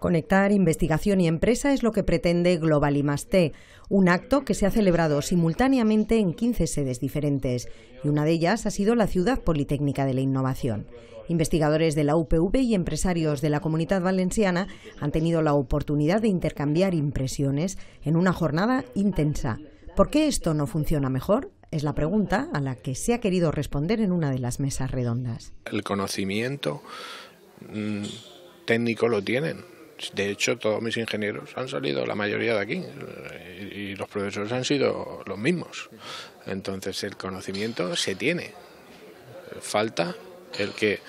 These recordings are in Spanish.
Conectar investigación y empresa es lo que pretende Global ImasT, un acto que se ha celebrado simultáneamente en 15 sedes diferentes, y una de ellas ha sido la Ciudad Politécnica de la Innovación. Investigadores de la UPV y empresarios de la Comunidad Valenciana han tenido la oportunidad de intercambiar impresiones en una jornada intensa. ¿Por qué esto no funciona mejor? Es la pregunta a la que se ha querido responder en una de las mesas redondas. El conocimiento técnico lo tienen. De hecho, todos mis ingenieros han salido, la mayoría de aquí, y los profesores han sido los mismos. Entonces, el conocimiento se tiene. Falta el que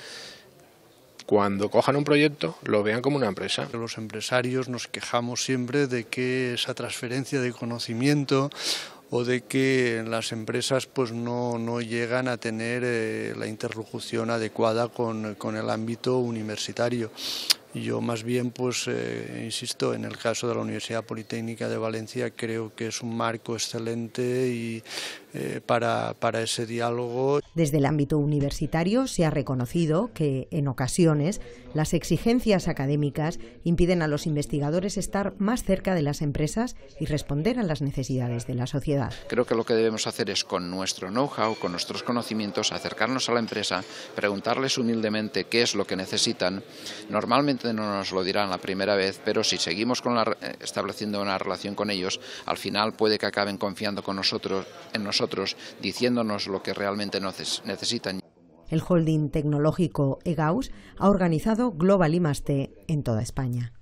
cuando cojan un proyecto lo vean como una empresa. Los empresarios nos quejamos siempre de que esa transferencia de conocimiento o de que las empresas pues no llegan a tener la interlocución adecuada con el ámbito universitario. Yo más bien, pues insisto, en el caso de la Universidad Politécnica de Valencia creo que es un marco excelente y, para ese diálogo. Desde el ámbito universitario se ha reconocido que en ocasiones las exigencias académicas impiden a los investigadores estar más cerca de las empresas y responder a las necesidades de la sociedad. Creo que lo que debemos hacer es con nuestro know-how, con nuestros conocimientos, acercarnos a la empresa, preguntarles humildemente qué es lo que necesitan. Normalmente no nos lo dirán la primera vez, pero si seguimos estableciendo una relación con ellos, al final puede que acaben confiando en nosotros, diciéndonos lo que realmente necesitan. El holding tecnológico eGauss ha organizado Global ImasT en toda España.